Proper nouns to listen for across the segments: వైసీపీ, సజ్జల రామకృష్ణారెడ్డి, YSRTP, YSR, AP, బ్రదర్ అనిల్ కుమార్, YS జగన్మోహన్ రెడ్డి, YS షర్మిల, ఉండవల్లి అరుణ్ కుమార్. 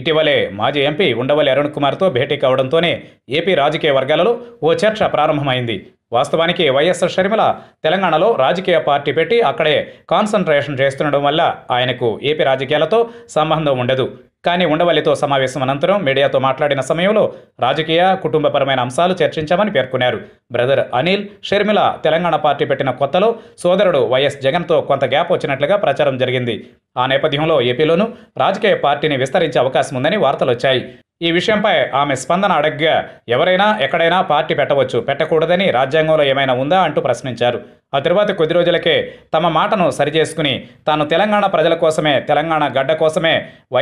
ఇటీవలే మాజీ ఎంపీ ఉండవల్లి అరుణ్ కుమార్తో భేటీ కావడంతోనే ఏపీ రాజకీయ వర్గాలలో ఓ చర్చ ప్రారంభమైంది. వాస్తవానికి YS షర్మిల తెలంగాణలో రాజకీయ పార్టీ పెట్టి అక్కడే కాన్సన్ట్రేషన్ చేస్తుండడం వల్ల ఆయనకు ఏపీ రాజకీయాలతో సంబంధం ఉండదు. కానీ ఉండవల్లితో సమావేశం అనంతరం మీడియాతో మాట్లాడిన సమయంలో రాజకీయ, కుటుంబపరమైన అంశాలు చర్చించామని పేర్కొన్నారు. బ్రదర్ అనిల్ షర్మిల తెలంగాణ పార్టీ పెట్టిన కొత్తలో సోదరుడు YS జగన్తో కొంత గ్యాప్ వచ్చినట్లుగా ప్రచారం జరిగింది. ఆ నేపథ్యంలో ఏపీలోనూ రాజకీయ పార్టీని విస్తరించే అవకాశం ఉందని వార్తలు వచ్చాయి. ఈ విషయంపై ఆమె స్పందన అడగ్గా ఎవరైనా ఎక్కడైనా పార్టీ పెట్టవచ్చు, పెట్టకూడదని రాజ్యాంగంలో ఏమైనా ఉందా అంటూ ప్రశ్నించారు. ఆ తర్వాత కొద్ది రోజులకే తమ మాటను సరిచేసుకుని తాను తెలంగాణ ప్రజల కోసమే, తెలంగాణ గడ్డ కోసమే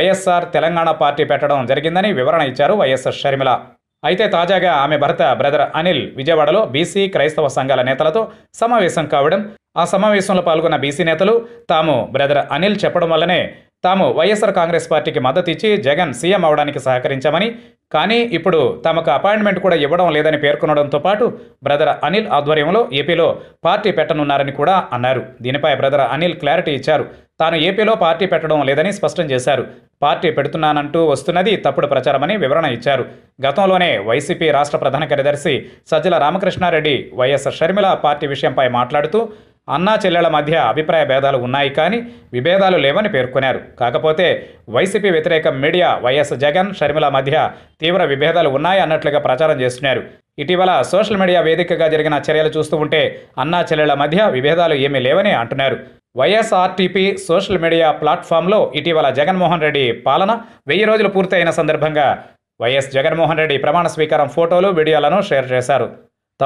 YSR తెలంగాణ పార్టీ పెట్టడం జరిగిందని వివరణ ఇచ్చారు YS షర్మిల. అయితే తాజాగా ఆమె భర్త బ్రదర్ అనిల్ విజయవాడలో బీసీ క్రైస్తవ సంఘాల నేతలతో సమావేశం కావడం, ఆ సమావేశంలో పాల్గొన్న బీసీ నేతలు తాము బ్రదర్ అనిల్ చెప్పడం వల్లనే తాము YSR కాంగ్రెస్ పార్టీకి మద్దతు ఇచ్చి జగన్ సీఎం అవడానికి సహకరించామని, కానీ ఇప్పుడు తమకు అపాయింట్మెంట్ కూడా ఇవ్వడం లేదని పేర్కొనడంతో పాటు బ్రదర్ అనిల్ ఆధ్వర్యంలో ఏపీలో పార్టీ పెట్టనున్నారని కూడా అన్నారు. దీనిపై బ్రదర్ అనిల్ క్లారిటీ ఇచ్చారు. తాను ఏపీలో పార్టీ పెట్టడం లేదని స్పష్టం చేశారు. పార్టీ పెడుతున్నానంటూ వస్తున్నది తప్పుడు ప్రచారమని వివరణ ఇచ్చారు. గతంలోనే వైసీపీ రాష్ట్ర ప్రధాన కార్యదర్శి సజ్జల రామకృష్ణారెడ్డి YS షర్మిల పార్టీ విషయంపై మాట్లాడుతూ అన్నా చెల్లెల మధ్య అభిప్రాయ భేదాలు ఉన్నాయి, కానీ విభేదాలు లేవని పేర్కొన్నారు. కాకపోతే వైసీపీ వ్యతిరేక మీడియా YS జగన్, షర్మిల మధ్య తీవ్ర విభేదాలు ఉన్నాయి అన్నట్లుగా ప్రచారం చేస్తున్నారు. ఇటీవల సోషల్ మీడియా వేదికగా జరిగిన చర్యలు చూస్తూ ఉంటే అన్నా చెల్లెల మధ్య విభేదాలు ఏమీ లేవని అంటున్నారు. YSRTP సోషల్ మీడియా ప్లాట్ఫామ్లో ఇటీవల జగన్మోహన్ రెడ్డి పాలన 1000 రోజులు పూర్తయిన సందర్భంగా YS జగన్మోహన్ రెడ్డి ప్రమాణ స్వీకారం ఫోటోలు, వీడియోలను షేర్ చేశారు.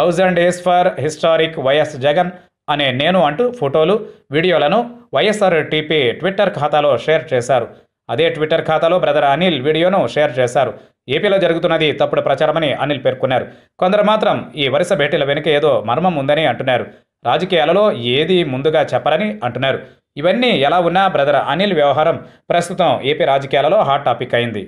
1000 days for historic YS Jagan అనే నేను అంటూ ఫోటోలు, వీడియోలను YSRTP ట్విట్టర్ ఖాతాలో షేర్ చేశారు. అదే ట్విట్టర్ ఖాతాలో బ్రదర్ అనిల్ వీడియోను షేర్ చేశారు. ఏపీలో జరుగుతున్నది తప్పుడు ప్రచారమని అనిల్ పేర్కొన్నారు. కొందరు మాత్రం ఈ వరుస భేటీల వెనుక ఏదో మర్మం ఉందని అంటున్నారు. రాజకీయాలలో ఏది ముందుగా చెప్పరని అంటున్నారు. ఇవన్నీ ఎలా ఉన్నా బ్రదర్ అనిల్ వ్యవహారం ప్రస్తుతం ఏపీ రాజకీయాలలో హాట్ టాపిక్ అయింది.